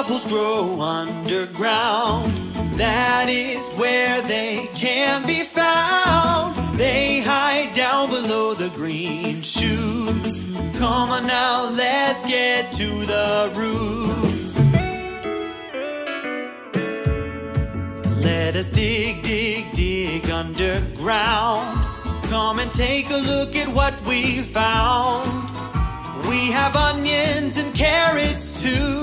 Troubles grow underground. That is where they can be found. They hide down below the green shoots. Come on now, let's get to the roots. Let us dig, dig, dig underground. Come and take a look at what we found. We have onions and carrots too,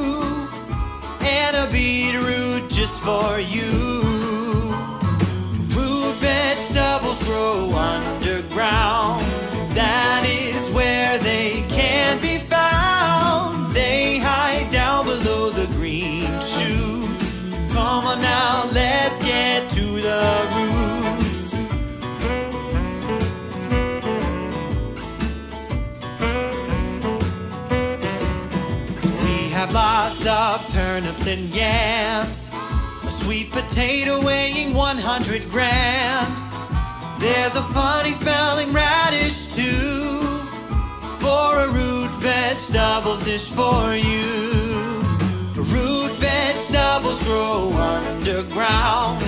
and a beetroot just for you. Root vegetables grow underground. That is where they can be found. They hide down below the green shoots. Come on now, let's get to the root. Lots of turnips and yams, a sweet potato weighing 100 grams. There's a funny smelling radish too, for a root vegetables dish for you. Root vegetables grow underground.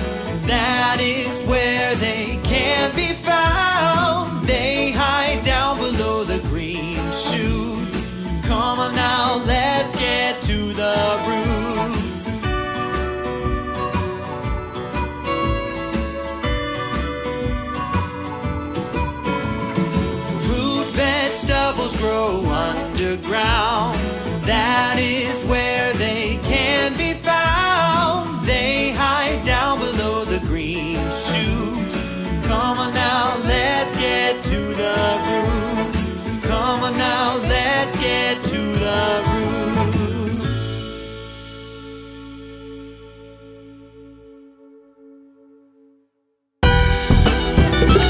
That is where they can be found. They hide down below the green shoots. Come on now, let's get to the roots. Root vegetables grow underground. That is where they can be found. They hide down below the green shoots. Come on now, let's get to the roots. Come on now, let's get to the roots.